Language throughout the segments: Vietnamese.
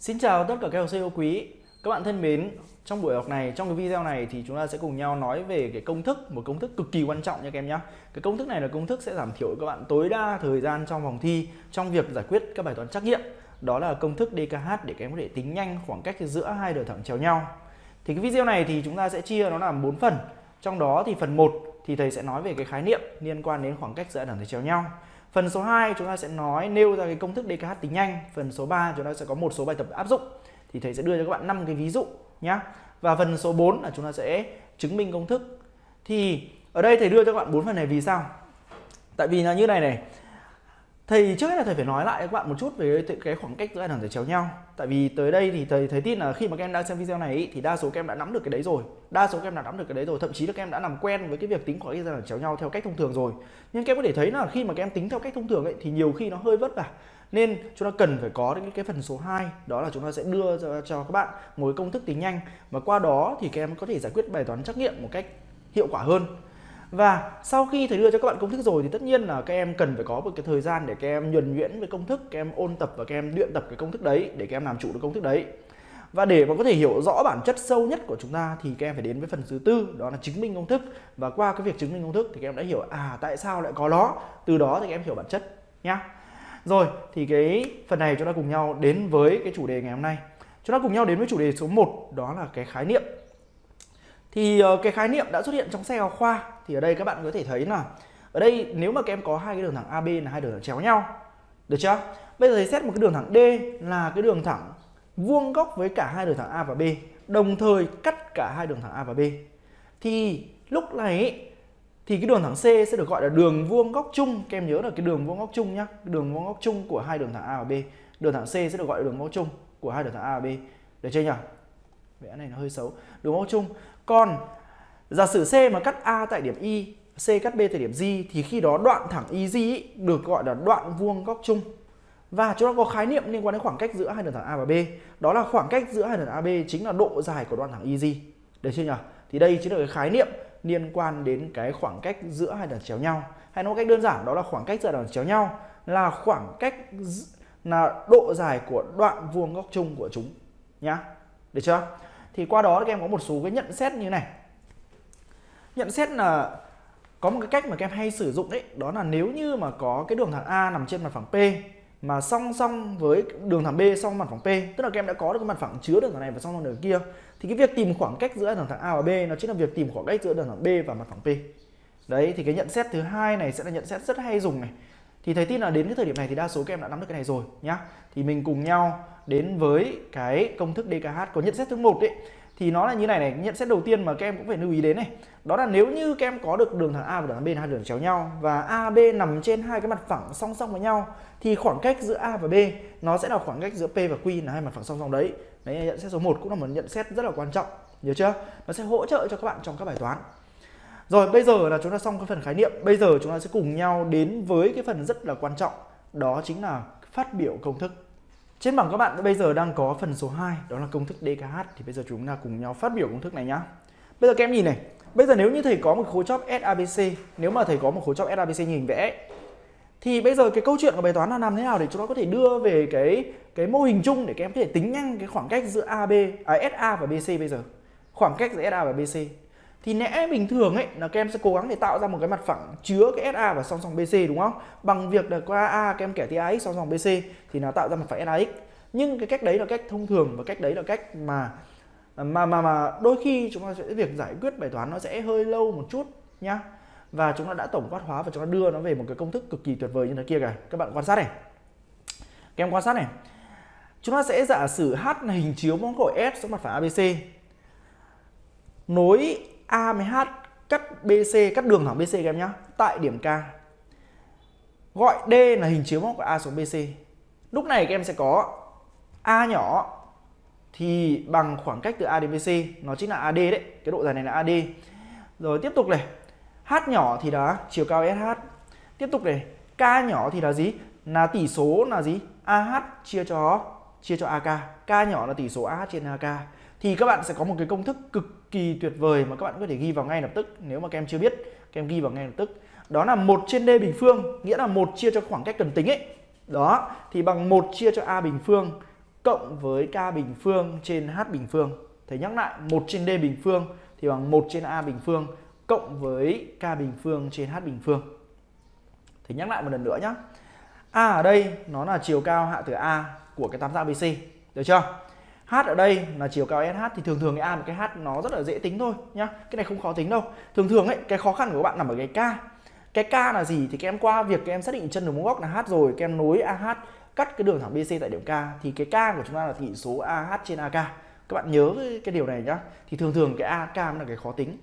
Xin chào tất cả các học sinh yêu quý. Các bạn thân mến, trong buổi học này, trong cái video này thì chúng ta sẽ cùng nhau nói về cái công thức, một công thức cực kỳ quan trọng nha các em nhé. Cái công thức này là công thức sẽ giảm thiểu các bạn tối đa thời gian trong vòng thi trong việc giải quyết các bài toán trắc nghiệm. Đó là công thức DKH để các em có thể tính nhanh khoảng cách giữa hai đường thẳng chéo nhau. Thì cái video này thì chúng ta sẽ chia nó làm 4 phần. Trong đó thì phần 1 thì thầy sẽ nói về cái khái niệm liên quan đến khoảng cách giữa thẳng chéo nhau. Phần số 2 chúng ta sẽ nêu ra cái công thức DKH tính nhanh. Phần số 3 chúng ta sẽ có một số bài tập áp dụng. Thì thầy sẽ đưa cho các bạn 5 cái ví dụ nhá. Và phần số 4 là chúng ta sẽ chứng minh công thức. Thì ở đây thầy đưa cho các bạn 4 phần này vì sao? Tại vì là như này. Thầy trước hết là thầy phải nói lại các bạn một chút về cái khoảng cách giữa hai thẳng chéo nhau. Tại vì tới đây thì thầy tin là khi mà các em đang xem video này thì đa số các em đã nắm được cái đấy rồi. Thậm chí là các em đã làm quen với cái việc tính khoảng cách giữa thẳng chéo nhau theo cách thông thường rồi. Nhưng các em có thể thấy là khi mà các em tính theo cách thông thường ấy thì nhiều khi nó hơi vất vả. Nên chúng ta cần phải có đến cái phần số 2, đó là chúng ta sẽ đưa cho các bạn một cái công thức tính nhanh và qua đó thì các em có thể giải quyết bài toán trắc nghiệm một cách hiệu quả hơn. Và sau khi thầy đưa cho các bạn công thức rồi thì tất nhiên là các em cần phải có một cái thời gian để các em nhuần nhuyễn với công thức, các em ôn tập và các em luyện tập cái công thức đấy để các em làm chủ được công thức đấy. Và để mà có thể hiểu rõ bản chất sâu nhất của chúng ta thì các em phải đến với phần thứ tư, đó là chứng minh công thức. Và qua cái việc chứng minh công thức thì các em đã hiểu tại sao lại có nó, từ đó thì các em hiểu bản chất nhá. Rồi thì cái phần này chúng ta cùng nhau đến với cái chủ đề ngày hôm nay. Chúng ta cùng nhau đến với chủ đề số 1, đó là cái khái niệm. Thì cái khái niệm đã xuất hiện trong sách giáo khoa. Thì ở đây các bạn có thể thấy là ở đây nếu mà các em có hai cái đường thẳng AB là hai đường thẳng chéo nhau, được chưa? Bây giờ thầy xét một cái đường thẳng D là cái đường thẳng vuông góc với cả hai đường thẳng A và B, đồng thời cắt cả hai đường thẳng A và B. Thì lúc này thì cái đường thẳng C sẽ được gọi là đường vuông góc chung. Các em nhớ là cái đường vuông góc chung nhá, đường vuông góc chung của hai đường thẳng A và B. Đường thẳng C sẽ được gọi là đường vuông góc chung của hai đường thẳng A và B. Được chưa nhỉ? Vẽ này nó hơi xấu. Đường vuông góc chung. Còn giả sử C mà cắt A tại điểm Y, C cắt B tại điểm G thì khi đó đoạn thẳng YG được gọi là đoạn vuông góc chung. Và chúng ta có khái niệm liên quan đến khoảng cách giữa hai đường thẳng A và B. Đó là khoảng cách giữa hai đường thẳng AB chính là độ dài của đoạn thẳng YG. Được chưa nhỉ? Thì đây chính là cái khái niệm liên quan đến cái khoảng cách giữa hai đường chéo nhau. Hay nói một cách đơn giản đó là khoảng cách giữa đường chéo nhau là khoảng cách là độ dài của đoạn vuông góc chung của chúng nhá. Được chưa? Thì qua đó các em có một số cái nhận xét như này. Nhận xét là có một cái cách mà các em hay sử dụng đấy, đó là nếu như mà có cái đường thẳng A nằm trên mặt phẳng P mà song song với đường thẳng B song mặt phẳng P, tức là các em đã có được cái mặt phẳng chứa đường thẳng này và song song đường kia, thì cái việc tìm khoảng cách giữa đường thẳng A và B nó chính là việc tìm khoảng cách giữa đường thẳng B và mặt phẳng P. Đấy thì cái nhận xét thứ hai này sẽ là nhận xét rất hay dùng này. Thì thầy tin là đến cái thời điểm này thì đa số các em đã nắm được cái này rồi nhá. Thì mình cùng nhau đến với cái công thức DKH có nhận xét thứ 1 ấy. Thì nó là như này. Nhận xét đầu tiên mà các em cũng phải lưu ý đến này, đó là nếu như các em có được đường thẳng A và đường thẳng B là hai đường chéo nhau và AB nằm trên hai cái mặt phẳng song song với nhau thì khoảng cách giữa A và B nó sẽ là khoảng cách giữa P và Q là hai mặt phẳng song song đấy. Đấy là nhận xét số 1, cũng là một nhận xét rất là quan trọng, nhớ chưa? Nó sẽ hỗ trợ cho các bạn trong các bài toán. Rồi bây giờ là chúng ta xong cái phần khái niệm, bây giờ chúng ta sẽ cùng nhau đến với cái phần rất là quan trọng, đó chính là phát biểu công thức. Trên bảng các bạn bây giờ đang có phần số 2, đó là công thức DKH. Thì bây giờ chúng ta cùng nhau phát biểu công thức này nhá. Bây giờ các em nhìn này, bây giờ nếu như thầy có một khối chóp SABC, nếu mà thầy có một khối chóp SABC như hình vẽ, thì bây giờ cái câu chuyện của bài toán là làm thế nào để chúng ta có thể đưa về cái mô hình chung để các em có thể tính nhanh cái khoảng cách giữa SA và BC bây giờ. Khoảng cách giữa SA và BC. Thì lẽ bình thường ấy là các em sẽ cố gắng để tạo ra một cái mặt phẳng chứa cái SA và song song BC, đúng không? Bằng việc là qua A các em kẻ tia AX song song BC thì nó tạo ra mặt phẳng SAX. Nhưng cái cách đấy là cách thông thường và cách đấy là cách mà đôi khi chúng ta sẽ việc giải quyết bài toán nó sẽ hơi lâu một chút nhá. Và chúng ta đã tổng quát hóa và chúng ta đưa nó về một cái công thức cực kỳ tuyệt vời như thế kia kìa. Các bạn quan sát này. Các em quan sát này. Chúng ta sẽ giả sử H là hình chiếu móng khổ S xuống mặt phẳng ABC. Nối A với H cắt BC, cắt đường thẳng BC các em nhá, tại điểm K. Gọi D là hình chiếu móc của A xuống BC. Lúc này các em sẽ có A nhỏ thì bằng khoảng cách từ A đến BC, nó chính là AD đấy, cái độ dài này là AD. Rồi tiếp tục này, H nhỏ thì là chiều cao SH. Tiếp tục này, K nhỏ thì là gì? Là tỷ số là gì? AH chia cho AK. K nhỏ là tỷ số AH trên AK. Thì các bạn sẽ có một cái công thức cực kỳ tuyệt vời mà các bạn có thể ghi vào ngay lập tức. Nếu mà các em chưa biết, các em ghi vào ngay lập tức. Đó là 1 trên D bình phương, nghĩa là 1 chia cho khoảng cách cần tính ấy. Đó, thì bằng 1 chia cho A bình phương cộng với k bình phương trên h bình phương. Thầy nhắc lại, 1 trên d bình phương thì bằng 1 trên a bình phương cộng với k bình phương trên h bình phương. Thầy nhắc lại một lần nữa nhé. A ở đây nó là chiều cao hạ từ A của cái tam giác BC, được chưa? H ở đây là chiều cao SH, thì thường thường cái A và cái H nó rất là dễ tính thôi nhá. Cái này không khó tính đâu. Thường thường ấy, cái khó khăn của các bạn nằm ở cái K. Cái K là gì? Thì các em qua việc các em xác định chân đường vuông góc là H rồi, các em nối AH cắt cái đường thẳng BC tại điểm K, thì cái K của chúng ta là chỉ số AH trên AK. Các bạn nhớ cái điều này nhá. Thì thường thường cái AK là cái khó tính.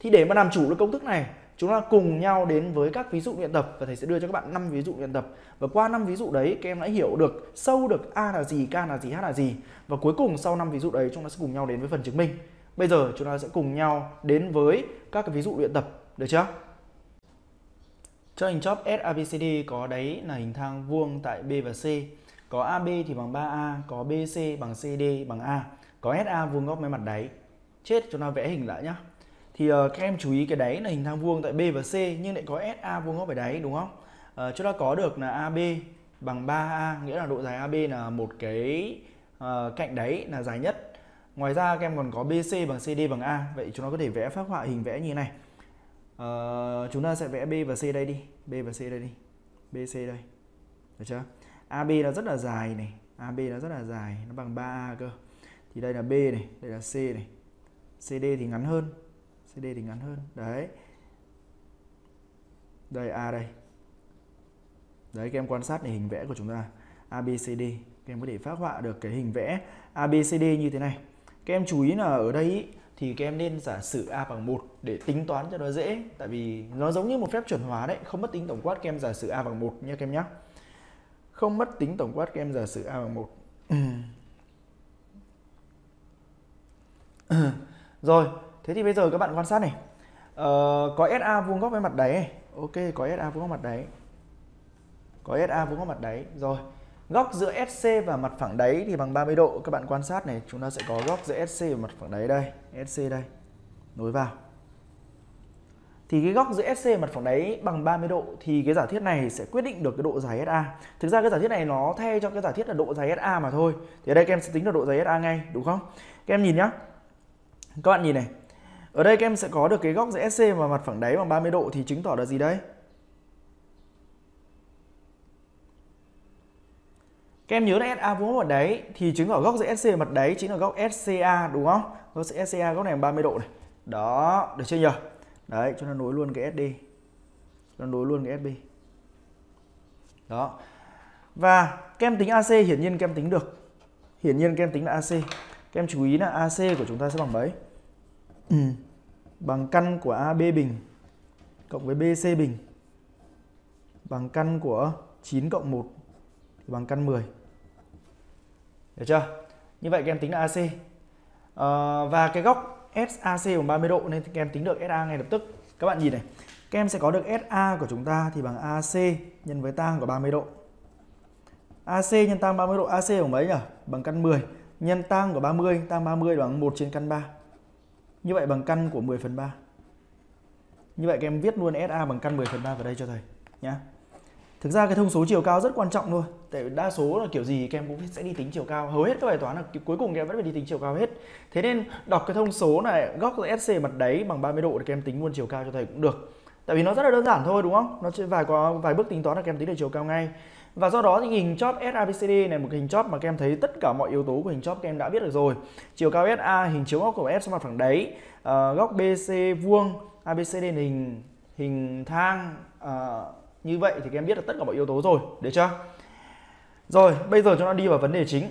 Thì để mà làm chủ được công thức này, chúng ta cùng nhau đến với các ví dụ luyện tập, và thầy sẽ đưa cho các bạn 5 ví dụ luyện tập. Và qua 5 ví dụ đấy, các em đã hiểu được sâu được A là gì, K là gì, H là gì. Và cuối cùng sau 5 ví dụ đấy, chúng ta sẽ cùng nhau đến với phần chứng minh. Bây giờ chúng ta sẽ cùng nhau đến với các ví dụ luyện tập, được chưa? Cho hình chóp SABCD có đáy là hình thang vuông tại B và C. Có AB thì bằng 3A, có BC bằng CD bằng A, có SA vuông góc với mặt đáy. Chết, chúng ta vẽ hình lại nhá. Thì các em chú ý cái đáy là hình thang vuông tại B và C nhưng lại có SA vuông góc với đáy, đúng không? Chúng ta có được là AB bằng 3A, nghĩa là độ dài AB là một cái cạnh đáy là dài nhất. Ngoài ra các em còn có BC bằng CD bằng A. Vậy chúng ta có thể vẽ phác họa hình vẽ như thế này. Chúng ta sẽ vẽ B và C đây đi. BC đây. Được chưa? AB là rất là dài này. Nó bằng 3A cơ. Thì đây là B này, đây là C này. CD thì ngắn hơn. Đấy. Đây A đây. Đấy, các em quan sát này, hình vẽ của chúng ta ABCD, các em có thể phác họa được cái hình vẽ ABCD như thế này. Các em chú ý là ở đây ý, thì các em nên giả sử A bằng 1 để tính toán cho nó dễ, tại vì nó giống như một phép chuẩn hóa đấy, không mất tính tổng quát, các em giả sử A bằng 1 nhé các em nhé. Không mất tính tổng quát, các em giả sử A bằng 1. Rồi, thế thì bây giờ các bạn quan sát này, có SA vuông góc với mặt đáy này. Ok, có SA vuông góc mặt đáy. Rồi, góc giữa SC và mặt phẳng đáy thì bằng 30 độ. Các bạn quan sát này, chúng ta sẽ có góc giữa SC và mặt phẳng đáy đây. SC đây, nối vào. Thì cái góc giữa SC và mặt phẳng đáy bằng 30 độ. Thì cái giả thiết này sẽ quyết định được cái độ dài SA. Thực ra cái giả thiết này nó thay cho cái giả thiết là độ dài SA mà thôi. Thì ở đây các em sẽ tính được độ dài SA ngay, đúng không? Các em nhìn nhá. Các bạn nhìn này. Ở đây các em sẽ có được cái góc giữa SC và mặt phẳng đáy bằng 30 độ thì chứng tỏ là gì đấy? Các em nhớ là SA vuông góc mặt đáy thì chứng tỏ góc giữa SC và mặt đáy chính là góc SCA, đúng không? Góc SCA góc này bằng 30 độ này. Đó, được chưa nhỉ? Đấy, chúng ta nối luôn cái SD. Chúng ta nối luôn cái SB. Đó. Và các em tính AC, hiển nhiên các em tính được. Hiển nhiên các em tính là AC. Các em chú ý là AC của chúng ta sẽ bằng mấy? Bằng căn của AB bình cộng với BC bình bằng căn của 9 cộng 1 bằng căn 10. Được chưa? Như vậy các em tính là AC. Và cái góc SAC bằng 30 độ nên các em tính được SA ngay lập tức. Các bạn nhìn này, các em sẽ có được SA của chúng ta thì bằng AC nhân với tang của 30 độ. AC nhân tang 30 độ, AC bằng mấy nhỉ? Bằng căn 10 nhân tang của 30, tang 30 bằng 1 trên căn 3. Như vậy bằng căn của 10 phần 3. Như vậy các em viết luôn SA bằng căn 10 phần 3 vào đây cho thầy nhá. Thực ra cái thông số chiều cao rất quan trọng thôi. Tại đa số là kiểu gì các em cũng sẽ đi tính chiều cao. Hầu hết các bài toán là cuối cùng các em vẫn phải đi tính chiều cao hết. Thế nên đọc cái thông số này, góc SC mặt đáy bằng 30 độ để các em tính luôn chiều cao cho thầy cũng được. Tại vì nó rất là đơn giản thôi, đúng không? Nó chỉ vài bước tính toán là các em tính được chiều cao ngay. Và do đó thì hình chóp SABCD này, một cái hình chóp mà các em thấy tất cả mọi yếu tố của hình chóp các em đã biết được rồi. Chiều cao SA, hình chiếu góc của S mặt phẳng đáy, góc BC vuông, ABCD hình thang. Như vậy thì các em biết được tất cả mọi yếu tố rồi, được chưa? Rồi, bây giờ chúng ta đi vào vấn đề chính.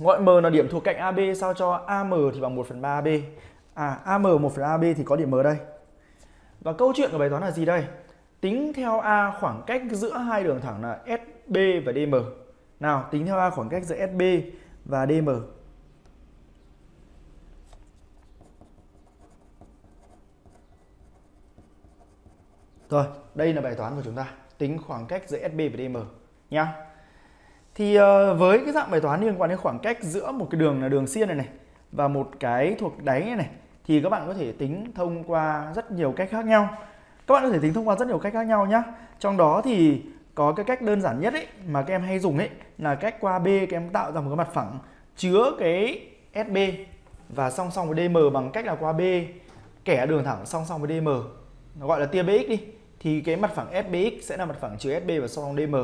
Ngoại M là điểm thuộc cạnh AB, sao cho AM thì bằng 1/3 AB. AM 1/3 AB thì có điểm M đây. Và câu chuyện của bài toán là gì đây? Tính theo A khoảng cách giữa hai đường thẳng là SB và DM. Nào, tính theo A khoảng cách giữa SB và DM. Rồi, đây là bài toán của chúng ta, tính khoảng cách giữa SB và DM nhá. Thì với cái dạng bài toán liên quan đến khoảng cách giữa một cái đường là đường xiên này này và một cái thuộc đáy này này, thì các bạn có thể tính thông qua rất nhiều cách khác nhau. Các bạn có thể tính thông qua rất nhiều cách khác nhau nhé. Trong đó thì Có cái cách đơn giản nhất ấy, mà các em hay dùng ấy, là cách qua B các em tạo ra một cái mặt phẳng chứa cái SB và song song với DM bằng cách là qua B kẻ đường thẳng song song với DM, nó gọi là tia BX đi, thì cái mặt phẳng SBX sẽ là mặt phẳng chứa SB và song song DM.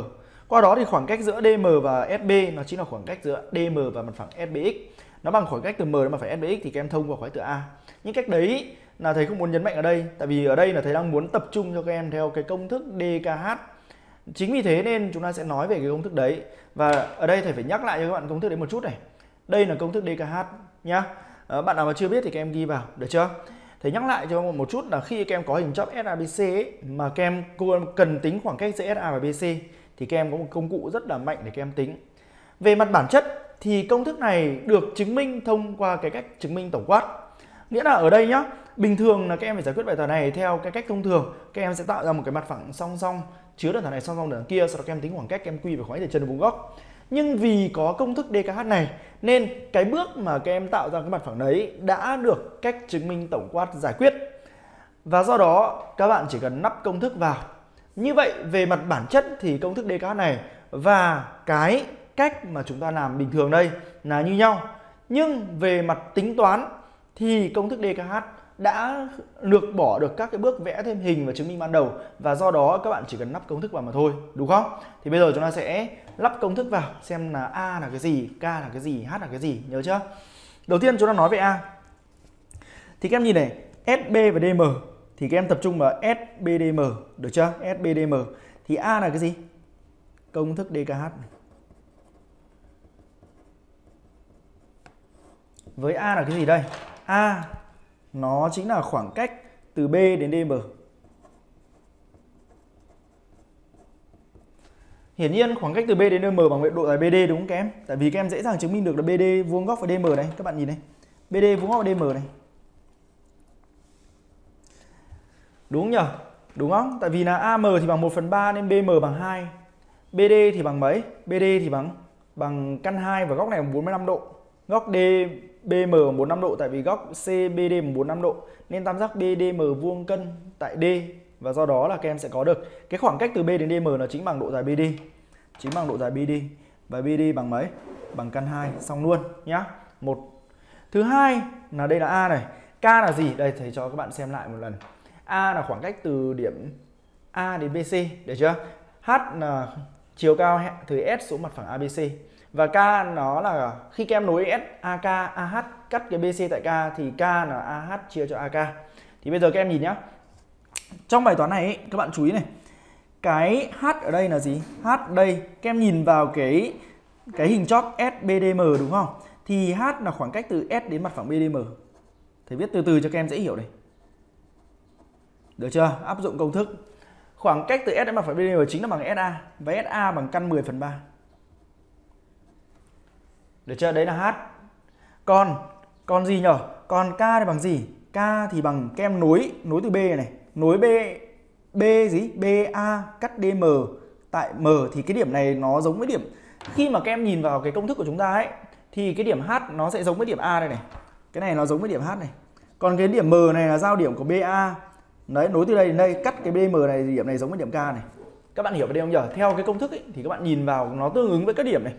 Qua đó thì khoảng cách giữa DM và SB nó chính là khoảng cách giữa DM và mặt phẳng SBX, nó bằng khoảng cách từ M đến mặt phẳng SBX, thì các em thông qua khóa từ A. Những cách đấy là thầy không muốn nhấn mạnh ở đây, tại vì ở đây là thầy đang muốn tập trung cho các em theo cái công thức DKH. Chính vì thế nên chúng ta sẽ nói về cái công thức đấy. Và ở đây thầy phải nhắc lại cho các bạn công thức đấy một chút này. Đây là công thức DKH nhá. Bạn nào mà chưa biết thì các em ghi vào, được chưa? Thầy nhắc lại cho một chút là khi các em có hình chóp SABC mà các em cần tính khoảng cách giữa SA và BC thì các em có một công cụ rất là mạnh để các em tính. Về mặt bản chất thì công thức này được chứng minh thông qua cái cách chứng minh tổng quát. Nghĩa là ở đây nhá, bình thường là các em phải giải quyết bài toán này theo cái cách thông thường, các em sẽ tạo ra một cái mặt phẳng song song chứa đường thẳng này song song đường kia, sau đó các em tính khoảng cách, các em quy về khoảng cách từ chân đến vuông góc. Nhưng vì có công thức DKH này nên cái bước mà các em tạo ra cái mặt phẳng đấy đã được cách chứng minh tổng quát giải quyết. Và do đó các bạn chỉ cần nắp công thức vào. Như vậy về mặt bản chất thì công thức DKH này và cái cách mà chúng ta làm bình thường đây là như nhau. Nhưng về mặt tính toán thì công thức DKH đã lược bỏ được các cái bước vẽ thêm hình và chứng minh ban đầu, và do đó các bạn chỉ cần lắp công thức vào mà thôi, đúng không? Thì bây giờ chúng ta sẽ lắp công thức vào xem là A là cái gì, K là cái gì, H là cái gì, nhớ chưa? Đầu tiên chúng ta nói về A. Thì các em nhìn này, SB và DM thì các em tập trung vào SBDM, được chưa? SBDM. Thì A là cái gì? Công thức DKH. Với A là cái gì đây? A nó chính là khoảng cách từ B đến DM. Hiển nhiên khoảng cách từ B đến DM bằng độ dài BD, đúng không các em? Tại vì các em dễ dàng chứng minh được là BD vuông góc với DM này. Các bạn nhìn này, BD vuông góc với DM này, đúng không nhỉ? Đúng không? Tại vì là AM thì bằng 1/3 nên BM bằng 2. BD thì bằng mấy? BD thì bằng căn 2 và góc này bằng 45 độ. Góc DBM 45 độ, tại vì góc CBD 45 độ nên tam giác BDM vuông cân tại D, và do đó là các em sẽ có được cái khoảng cách từ B đến DM nó chính bằng độ dài BD. Chính bằng độ dài BD, và BD bằng mấy? Bằng căn 2, xong luôn nhá. Một. Thứ hai là đây là A này. K là gì? Đây thầy cho các bạn xem lại một lần. A là khoảng cách từ điểm A đến BC, được chưa? H là chiều cao từ S xuống mặt phẳng ABC. Và K nó là khi các em nối S, AK, AH cắt cái BC tại K thì K là AH chia cho AK. Thì bây giờ các em nhìn nhá, trong bài toán này ấy, các bạn chú ý này, cái H ở đây là gì? H đây, các em nhìn vào cái hình chóp SBDM, đúng không? Thì H là khoảng cách từ S đến mặt phẳng BDM. Thầy viết từ từ cho các em dễ hiểu này, được chưa? Áp dụng công thức khoảng cách từ S đến mặt phẳng BDM chính là bằng SA, và SA bằng căn 10/3. Được chưa? Đấy là H. Còn gì nhở? Còn K thì bằng gì? K thì bằng các em nối từ B này, nối B gì? BA cắt DM tại M, thì cái điểm này nó giống với điểm, khi mà các em nhìn vào cái công thức của chúng ta ấy thì cái điểm H nó sẽ giống với điểm A đây này. Cái này nó giống với điểm H này. Còn cái điểm M này là giao điểm của BA. Đấy, nối từ đây đến đây cắt cái BM này, điểm này giống với điểm K này. Các bạn hiểu cái điều không nhở? Theo cái công thức ấy thì các bạn nhìn vào nó tương ứng với các điểm này.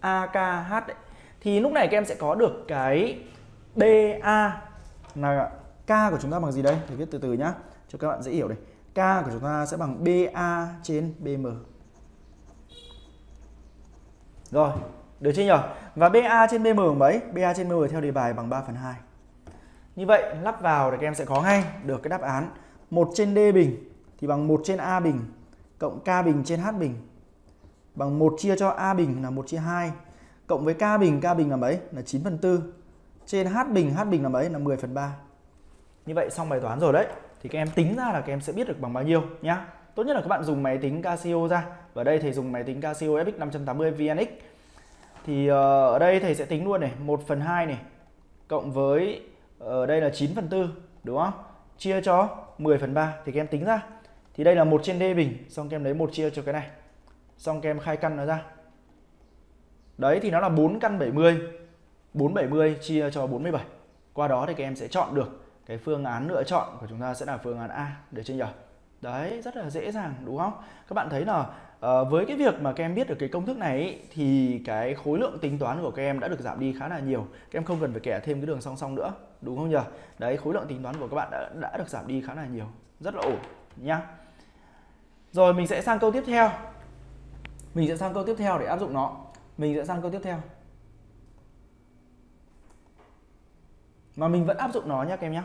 AKH ấy. Thì lúc này các em sẽ có được cái BA là K của chúng ta bằng gì đây? Thầy viết từ từ nhá cho các bạn dễ hiểu này. K của chúng ta sẽ bằng BA trên BM. Rồi, được chưa nhỉ? Và BA trên BM bằng mấy? BA trên BM theo đề bài bằng 3/2. Như vậy lắp vào thì các em sẽ có ngay được cái đáp án 1 trên D bình thì bằng 1 trên A bình cộng K bình trên H bình, bằng 1 chia cho A bình là 1 chia 2, cộng với K bình là mấy? Là 9/4, trên H bình là mấy? Là 10/3. Như vậy xong bài toán rồi đấy. Thì các em tính ra là các em sẽ biết được bằng bao nhiêu nhá. Tốt nhất là các bạn dùng máy tính Casio ra. Và đây thầy dùng máy tính Casio FX580 VNX. Thì ở đây thầy sẽ tính luôn này, 1/2 này, cộng với ở đây là 9/4, đúng không? Chia cho 10/3 thì các em tính ra. Thì đây là 1 trên D bình, xong các em lấy 1 chia cho cái này, xong các em khai căn nó ra. Đấy thì nó là 4 căn 70, 470 chia cho 47. Qua đó thì các em sẽ chọn được cái phương án lựa chọn của chúng ta sẽ là phương án A, được chưa nhỉ? Đấy, rất là dễ dàng, đúng không? Các bạn thấy là Với cái việc mà các em biết được cái công thức này ấy, thì cái khối lượng tính toán của các em đã được giảm đi khá là nhiều. Các em không cần phải kẻ thêm cái đường song song nữa, đúng không nhỉ? Đấy, khối lượng tính toán của các bạn đã được giảm đi khá là nhiều, rất là ổn nhá. Rồi mình sẽ sang câu tiếp theo. Để áp dụng nó. Mà mình vẫn áp dụng nó nhá các em nhá.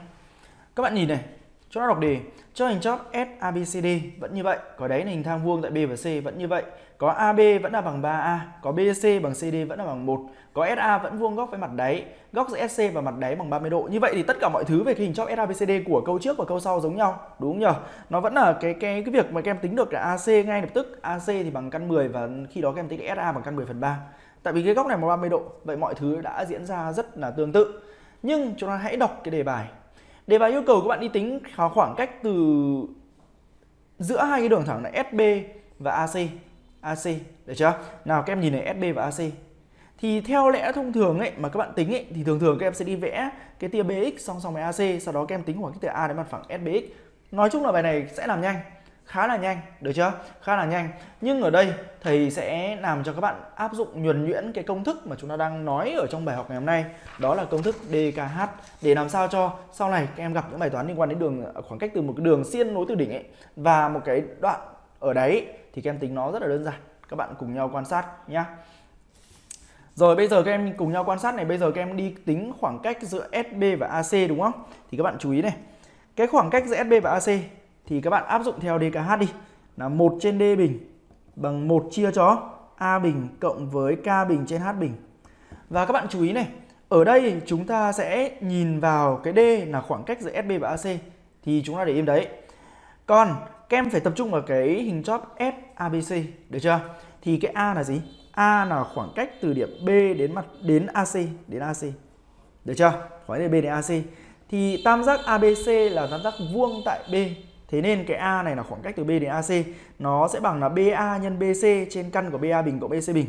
Các bạn nhìn này, chúng ta đọc đề cho hình chóp SABCD vẫn như vậy, có đáy là hình thang vuông tại B và C vẫn như vậy, có AB vẫn là bằng 3A, có BC bằng CD vẫn là bằng 1, có SA vẫn vuông góc với mặt đáy, góc giữa SC và mặt đáy bằng 30 độ. Như vậy thì tất cả mọi thứ về cái hình chóp SABCD của câu trước và câu sau giống nhau, đúng không nhỉ? Nó vẫn là cái việc mà các em tính được là AC ngay lập tức, AC thì bằng căn 10 và khi đó các em tính SA bằng căn 10/3. Tại vì cái góc này bằng 30 độ, vậy mọi thứ đã diễn ra rất là tương tự. Nhưng chúng ta hãy đọc cái đề bài. Đề bài yêu cầu các bạn đi tính khoảng cách từ giữa hai cái đường thẳng là SB và AC, được chưa? Nào các em nhìn này, SB và AC. Thì theo lẽ thông thường ấy mà các bạn tính ấy, thì thường thường các em sẽ đi vẽ cái tia BX song song với AC, sau đó các em tính khoảng cách từ A đến mặt phẳng SBX. Nói chung là bài này sẽ làm nhanh, khá là nhanh, được chưa? Khá là nhanh. Nhưng ở đây thầy sẽ làm cho các bạn áp dụng nhuần nhuyễn cái công thức mà chúng ta đang nói ở trong bài học ngày hôm nay, đó là công thức DKH, để làm sao cho sau này các em gặp những bài toán liên quan đến khoảng cách từ một cái đường xiên nối từ đỉnh ấy và một cái đoạn ở đáy ấy, thì các em tính nó rất là đơn giản. Các bạn cùng nhau quan sát nhá. Rồi bây giờ các em cùng nhau quan sát này, bây giờ các em đi tính khoảng cách giữa SB và AC, đúng không? Thì các bạn chú ý này, cái khoảng cách giữa SB và AC thì các bạn áp dụng theo DKH đi, là 1 trên D bình bằng 1 chia cho A bình cộng với K bình trên H bình. Và các bạn chú ý này, ở đây chúng ta sẽ nhìn vào cái D là khoảng cách giữa SB và AC, thì chúng ta để im đấy. Còn các em phải tập trung vào cái hình chóp SABC, được chưa? Thì cái A là gì? A là khoảng cách từ điểm B đến AC, được chưa? Khoảng cách từ B đến AC. Thì tam giác ABC là tam giác vuông tại B. Thế nên cái A này là khoảng cách từ B đến AC, nó sẽ bằng là BA nhân BC trên căn của BA bình cộng BC bình.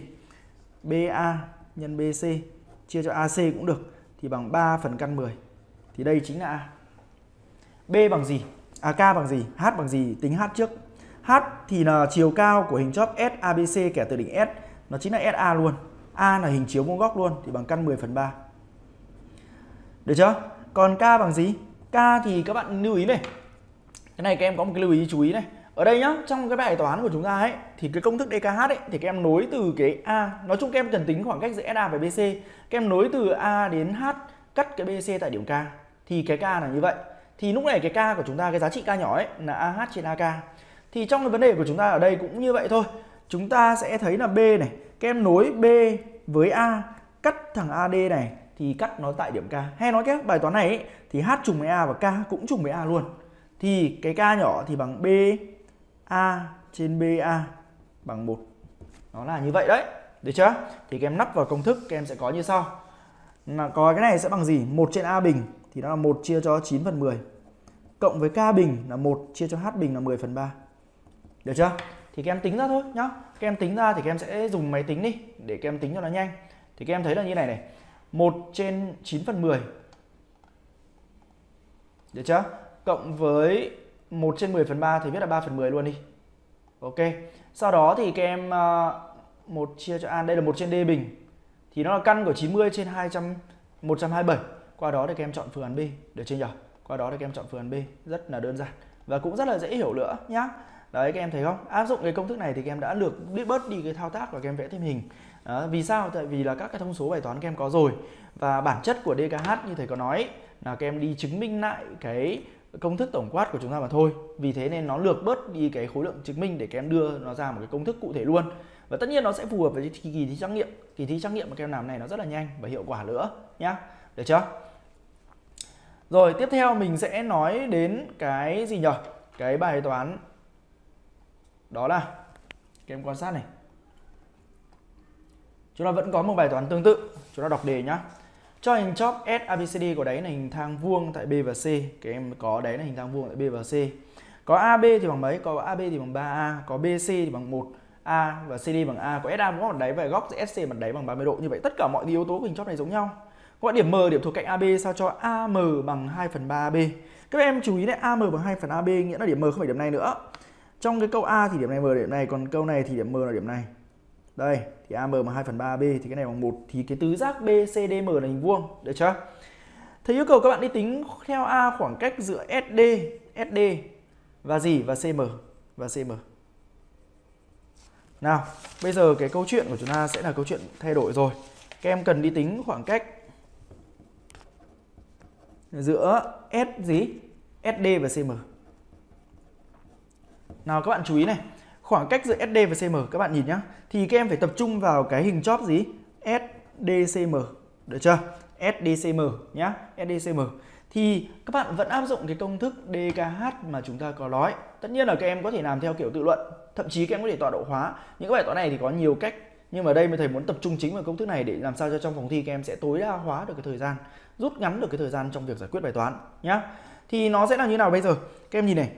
BA nhân BC chia cho AC cũng được, thì bằng 3/căn 10. Thì đây chính là A. B bằng gì? K bằng gì? H bằng gì? Tính H trước. H thì là chiều cao của hình chóp SABC kẻ từ đỉnh S, nó chính là SA luôn. A là hình chiếu vuông góc luôn, thì bằng căn 10/3. Được chưa? Còn K bằng gì? K thì các bạn lưu ý này, cái này các em có một cái lưu ý chú ý này. Ở đây nhá, trong cái bài toán của chúng ta ấy, thì cái công thức DKH ấy, thì các em nối từ cái A, nói chung các em cần tính khoảng cách giữa SA và BC, các em nối từ A đến H, cắt cái BC tại điểm K, thì cái K là như vậy. Thì lúc này cái K của chúng ta, cái giá trị K nhỏ ấy là AH trên AK. Thì trong cái vấn đề của chúng ta ở đây cũng như vậy thôi. Chúng ta sẽ thấy là B này, các em nối B với A, cắt thằng AD này, thì cắt nó tại điểm K. Hay nói cái bài toán này ấy, thì H trùng với A và K cũng trùng với A luôn. Thì cái K nhỏ thì bằng BA trên BA bằng 1. Nó là như vậy đấy, được chưa? Thì các em nắp vào công thức các em sẽ có như sau. Là có cái này sẽ bằng gì? 1 trên A bình thì nó là 1 chia cho 9/10. Cộng với K bình là 1 chia cho H bình là 10/3. Được chưa? Thì các em tính ra thôi nhá. Các em tính ra thì các em sẽ dùng máy tính đi, để các em tính cho nó nhanh. Thì các em thấy là như này này, 1 trên 9/10. Được chưa? Cộng với 1 trên 10/3 thì viết là 3/10 luôn đi. Ok. Sau đó thì các em 1 chia cho A, đây là 1 trên D bình, thì nó là căn của 90 trên 127. Qua đó thì các em chọn phương án B, được chưa nhỉ? Qua đó thì các em chọn phương án B, rất là đơn giản và cũng rất là dễ hiểu nữa nhá. Đấy, các em thấy không? Áp dụng cái công thức này thì các em đã lược bớt đi cái thao tác và các em vẽ thêm hình. Đó, vì sao? Tại vì là các cái thông số bài toán các em có rồi, và bản chất của DKH như thầy có nói là các em đi chứng minh lại cái công thức tổng quát của chúng ta mà thôi. Vì thế nên nó lược bớt đi cái khối lượng chứng minh để các em đưa nó ra một cái công thức cụ thể luôn. Và tất nhiên nó sẽ phù hợp với kỳ thi trắc nghiệm. Kỳ thi trắc nghiệm mà các em làm này nó rất là nhanh và hiệu quả nữa nhá. Được chưa? Rồi, tiếp theo mình sẽ nói đến cái gì nhỉ? Cái bài toán đó là, các em quan sát này, chúng ta vẫn có một bài toán tương tự. Chúng ta đọc đề nhá. Cho hình chóp SABCD có đáy là hình thang vuông tại B và C. Các em có đáy là hình thang vuông tại B và C. Có AB thì bằng mấy? Có AB thì bằng 3A, có BC thì bằng 1A và CD bằng A, có SA góc mặt đáy và góc SC mặt đáy bằng 30 độ. Như vậy tất cả mọi yếu tố của hình chóp này giống nhau. Các bạn điểm M, điểm thuộc cạnh AB sao cho AM bằng 2/3 AB. Các em chú ý đấy, AM bằng 2/3 AB nghĩa là điểm M không phải điểm này nữa. Trong cái câu A thì điểm này m là điểm này, còn câu này thì điểm m là điểm này. Đây, thì AM bằng 2/3 AB thì cái này bằng 1, thì cái tứ giác BCDM là hình vuông, được chưa? Thầy yêu cầu các bạn đi tính theo A khoảng cách giữa SD và gì? Và CM. Nào, bây giờ cái câu chuyện của chúng ta sẽ là câu chuyện thay đổi rồi. Các em cần đi tính khoảng cách giữa SD và CM. Nào các bạn chú ý này, khoảng cách giữa SD và CM các bạn nhìn nhá, thì các em phải tập trung vào cái hình chóp gì? SDCM, được chưa? SDCM nhá, SDCM. Thì các bạn vẫn áp dụng cái công thức DKH mà chúng ta có nói. Tất nhiên là các em có thể làm theo kiểu tự luận, thậm chí các em có thể tọa độ hóa. Những cái bài toán này thì có nhiều cách, nhưng mà đây mình thầy muốn tập trung chính vào công thức này để làm sao cho trong phòng thi các em sẽ tối đa hóa được cái thời gian, rút ngắn được cái thời gian trong việc giải quyết bài toán nhá. Thì nó sẽ là như nào bây giờ? Các em nhìn này.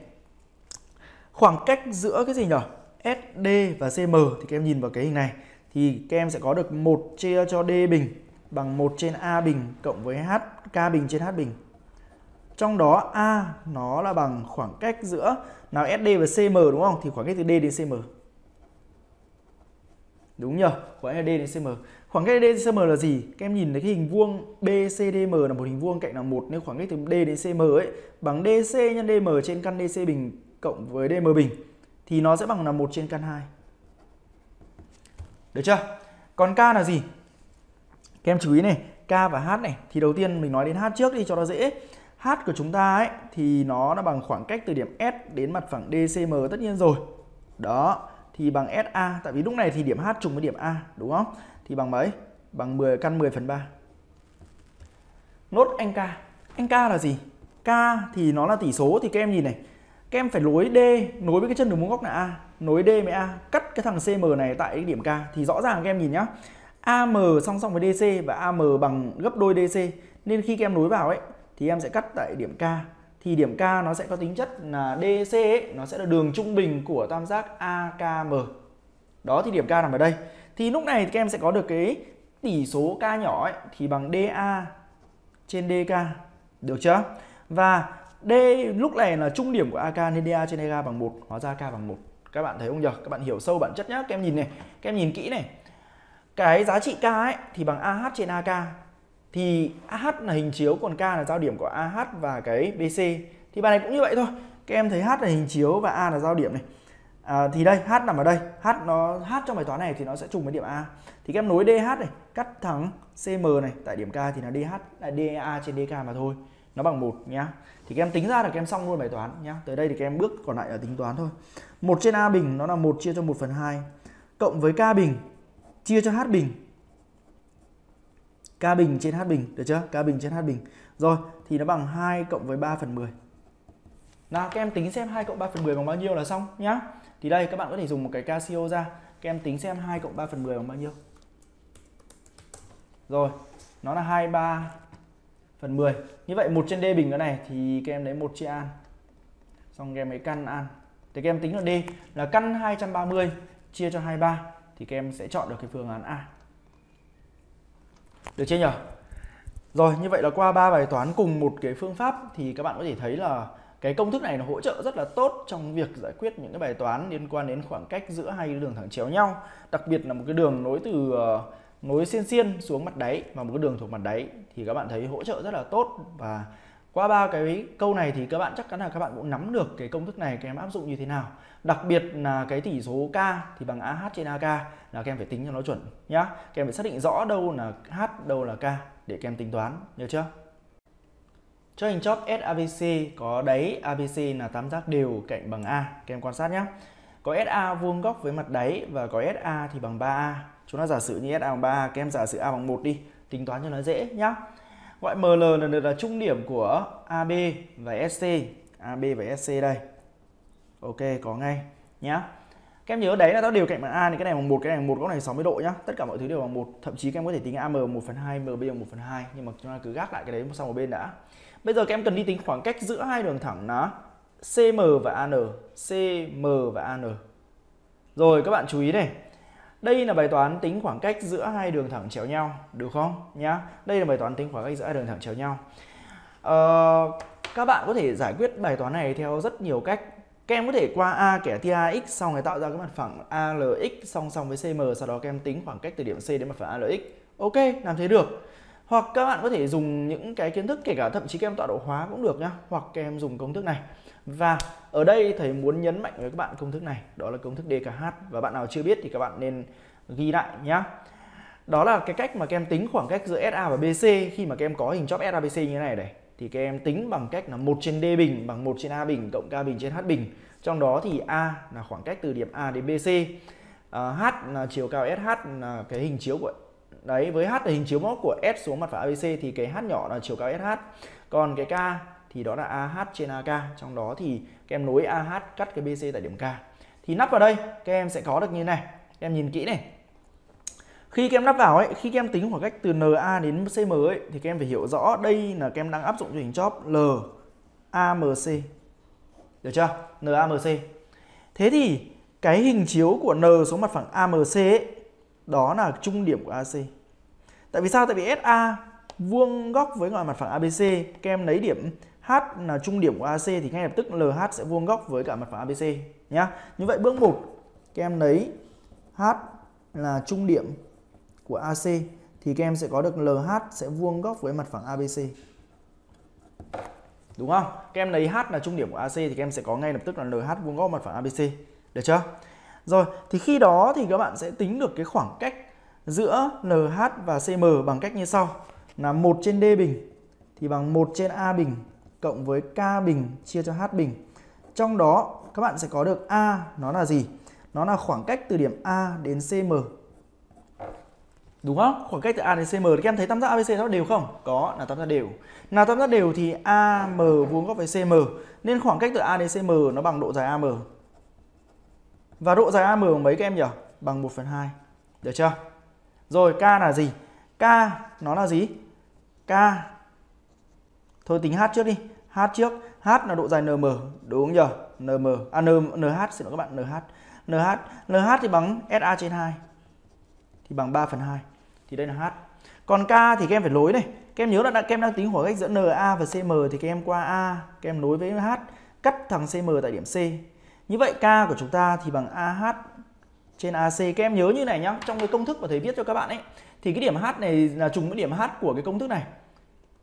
Khoảng cách giữa cái gì nhỉ? SD và CM thì các em nhìn vào cái hình này thì các em sẽ có được 1 chia cho D bình bằng 1 trên A bình cộng với H, K bình trên H bình. Trong đó A nó là bằng khoảng cách giữa nào SD và CM đúng không? Thì khoảng cách từ D đến CM. Đúng nhờ, khoảng cách D đến CM. Khoảng cách D đến CM là gì? Các em nhìn thấy cái hình vuông BCDM là một hình vuông cạnh là 1, nên khoảng cách từ D đến CM ấy bằng DC nhân DM trên căn DC bình cộng với DM bình thì nó sẽ bằng là 1 trên căn 2. Được chưa? Còn K là gì? Các em chú ý này, K và H này thì đầu tiên mình nói đến H trước đi cho nó dễ. H của chúng ta ấy thì nó là bằng khoảng cách từ điểm S đến mặt phẳng DCM tất nhiên rồi. Đó, thì bằng SA, tại vì lúc này thì điểm H trùng với điểm A đúng không? Thì bằng mấy? Bằng 10 căn 10/3. Nốt anh K. Anh K là gì? K thì nó là tỉ số thì các em nhìn này. Các em phải nối D, nối với cái chân đường vuông góc là A, nối D với A, cắt cái thằng CM này tại cái điểm K thì rõ ràng các em nhìn nhá. AM song song với DC và AM bằng gấp đôi DC, nên khi các em nối vào ấy thì em sẽ cắt tại điểm K thì điểm K nó sẽ có tính chất là DC ấy, nó sẽ là đường trung bình của tam giác AKM. Đó thì điểm K nằm ở đây. Thì lúc này các em sẽ có được cái tỉ số K nhỏ ấy thì bằng DA trên DK, được chưa? Và D lúc này là trung điểm của AK nên DA trên DK bằng 1, hóa ra K bằng 1. Các bạn thấy không nhỉ? Các bạn hiểu sâu bản chất nhá. Các em nhìn này, các em nhìn kỹ này. Cái giá trị K ấy thì bằng AH trên AK. Thì AH là hình chiếu, còn K là giao điểm của AH và cái BC. Thì bài này cũng như vậy thôi. Các em thấy H là hình chiếu và A là giao điểm này. Thì đây, H nằm ở đây. H trong bài toán này thì nó sẽ trùng với điểm A. Thì các em nối DH này, cắt thẳng CM này tại điểm K thì là DH là DA trên DK mà thôi. Nó bằng 1 nhá. Thì các em tính ra là các em xong luôn bài toán nhá. Tới đây thì các em bước còn lại là tính toán thôi. 1 trên A bình nó là 1 chia cho 1/2 cộng với K bình chia cho H bình. K bình trên H bình, được chưa? K bình trên H bình. Rồi, thì nó bằng 2 cộng với 3/10. Nào các em tính xem 2 cộng 3/10 bằng bao nhiêu là xong nhá. Thì đây các bạn có thể dùng một cái Casio ra, các em tính xem 2 cộng 3/10 bằng bao nhiêu. Rồi, nó là 23/10. Như vậy 1 trên D bình cái này thì các em lấy 1 chia an. Xong các em lấy căn an. Thì các em tính là D là căn 230 chia cho 23 thì các em sẽ chọn được cái phương án A. Được chưa nhỉ? Rồi, như vậy là qua 3 bài toán cùng một cái phương pháp thì các bạn có thể thấy là cái công thức này nó hỗ trợ rất là tốt trong việc giải quyết những cái bài toán liên quan đến khoảng cách giữa hai đường thẳng chéo nhau, đặc biệt là một cái đường nối từ nối xiên xuống mặt đáy và một cái đường thuộc mặt đáy thì các bạn thấy hỗ trợ rất là tốt. Và qua 3 cái câu này thì các bạn chắc chắn là các bạn cũng nắm được cái công thức này các em áp dụng như thế nào, đặc biệt là cái tỉ số K thì bằng AH trên AK là các em phải tính cho nó chuẩn nhá. Các em phải xác định rõ đâu là H đâu là K để các em tính toán, nhớ chưa? Cho hình chóp SABC có đáy ABC là tam giác đều cạnh bằng A, các em quan sát nhé. Có SA vuông góc với mặt đáy và có SA thì bằng 3A. Chúng ta giả sử như SA bằng 3A, các em giả sử A bằng 1 đi, tính toán cho nó dễ nhá. Gọi ML là trung điểm của AB và SC. AB và SC đây. Ok, có ngay nhá. Các em nhớ đấy là nó đều cạnh bằng A thì cái này bằng 1, cái này bằng 1, góc này 60 độ nhá. Tất cả mọi thứ đều bằng 1, thậm chí các em có thể tính AM bằng 1/2, MB bằng 1/2, nhưng mà chúng ta cứ gác lại cái đấy sang một bên đã. Bây giờ các em cần đi tính khoảng cách giữa hai đường thẳng là CM và AN, Rồi các bạn chú ý này. Đây là bài toán tính khoảng cách giữa hai đường thẳng chéo nhau, được không nhá? Đây là bài toán tính khoảng cách giữa hai đường thẳng chéo nhau. Các bạn có thể giải quyết bài toán này theo rất nhiều cách. Các em có thể qua A kẻ tia AX xong rồi tạo ra cái mặt phẳng ALX song song với CM, sau đó các em tính khoảng cách từ điểm C đến mặt phẳng ALX. Ok, làm thế được. Hoặc các bạn có thể dùng những cái kiến thức, kể cả thậm chí các em tọa độ hóa cũng được nhá, hoặc các em dùng công thức này. Và ở đây thầy muốn nhấn mạnh với các bạn công thức này, đó là công thức DKH, và bạn nào chưa biết thì các bạn nên ghi lại nhá. Đó là cái cách mà các em tính khoảng cách giữa SA và BC. Khi mà các em có hình chóp SABC như thế này này thì các em tính bằng cách là 1 trên D bình bằng 1 trên A bình cộng K bình trên H bình. Trong đó thì A là khoảng cách từ điểm A đến BC, H là chiều cao SH là cái hình chiếu của đấy, với H là hình chiếu móc của S xuống mặt phẳng ABC, thì cái H nhỏ là chiều cao SH. Còn cái K thì đó là AH trên AK, trong đó thì các em nối AH cắt cái BC tại điểm K. Thì nắp vào đây các em sẽ có được như thế này. Các em nhìn kỹ này. Khi các em nắp vào ấy, khi các em tính khoảng cách từ NA đến CM ấy, thì các em phải hiểu rõ đây là các em đang áp dụng cho hình chóp LAMC. Được chưa? LAMC. Thế thì cái hình chiếu của N xuống mặt phẳng AMC ấy, đó là trung điểm của AC. Tại vì sao? Tại vì SA vuông góc với ngoài mặt phẳng ABC, các em lấy điểm H là trung điểm của AC thì ngay lập tức LH sẽ vuông góc với cả mặt phẳng ABC nhá. Như vậy bước 1, các em lấy H là trung điểm của AC thì các em sẽ có được LH sẽ vuông góc với mặt phẳng ABC. Đúng không? Các em lấy H là trung điểm của AC thì các em sẽ có ngay lập tức là LH vuông góc mặt phẳng ABC. Được chưa? Rồi, thì khi đó thì các bạn sẽ tính được cái khoảng cách giữa LH và CM bằng cách như sau. Là 1 trên D bình thì bằng 1 trên A bình cộng với K bình chia cho H bình. Trong đó các bạn sẽ có được A nó là gì? Nó là khoảng cách từ điểm A đến CM. Đúng không? Khoảng cách từ A đến CM. Các em thấy tam giác ABC nó đều không? Có, là tam giác đều. Nào tam giác đều thì AM vuông góc với CM. Nên khoảng cách từ A đến CM nó bằng độ dài AM. Và độ dài AM bằng mấy các em nhỉ? Bằng 1/2. Được chưa? Rồi K là gì? K nó là gì? K. Thôi tính H trước đi. H trước. H là độ dài NM. Đúng nhỉ? NM. À NH xin lỗi các bạn. NH. NH. NH thì bằng SA trên 2. Thì bằng 3/2. Thì đây là H. Còn K thì các em phải nối này. Các em nhớ là các em đang tính khoảng cách giữa NA và CM thì các em qua A. Các em nối với H. Cắt thằng CM tại điểm C. Như vậy K của chúng ta thì bằng AH trên AC. Các em nhớ như này nhá, trong cái công thức mà thầy viết cho các bạn ấy, thì cái điểm H này là trùng với điểm H của cái công thức này.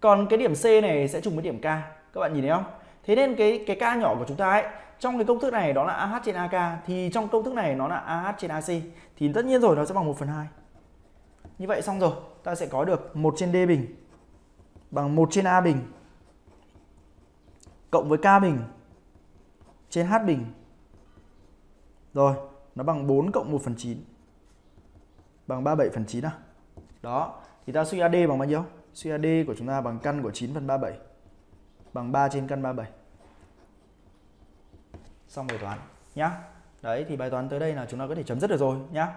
Còn cái điểm C này sẽ trùng với điểm K. Các bạn nhìn thấy không? Thế nên cái K nhỏ của chúng ta ấy, trong cái công thức này đó là AH trên AK, thì trong công thức này nó là AH trên AC. Thì tất nhiên rồi nó sẽ bằng 1/2. Như vậy xong rồi, ta sẽ có được 1 trên D bình bằng 1 trên A bình cộng với K bình trên H bình. Rồi, nó bằng 4 cộng 1/9. Bằng 37/9 à? Đó, thì ta suy AD bằng bao nhiêu? Suy AD của chúng ta bằng căn của 9/37. Bằng 3 trên căn 37. Xong bài toán nhá. Đấy, thì bài toán tới đây là chúng ta có thể chấm dứt được rồi nhá.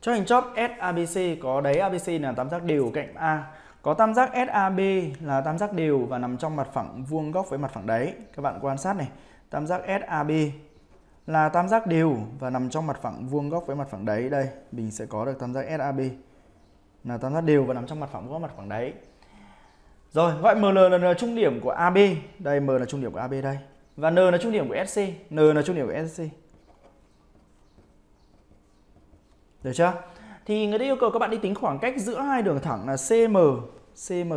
Cho hình chóp SABC có đáy ABC là tam giác đều cạnh A. Có tam giác SAB là tam giác đều và nằm trong mặt phẳng vuông góc với mặt phẳng đáy. Các bạn quan sát này, tam giác SAB là tam giác đều và nằm trong mặt phẳng vuông góc với mặt phẳng đáy. Đây, mình sẽ có được tam giác SAB là tam giác đều và nằm trong mặt phẳng vuông góc mặt phẳng đáy. Rồi, gọi ML là trung điểm của AB. Đây, M là trung điểm của AB đây. Và N là trung điểm của SC. N là trung điểm của SC. Được chưa? Thì người ta yêu cầu các bạn đi tính khoảng cách giữa hai đường thẳng là CM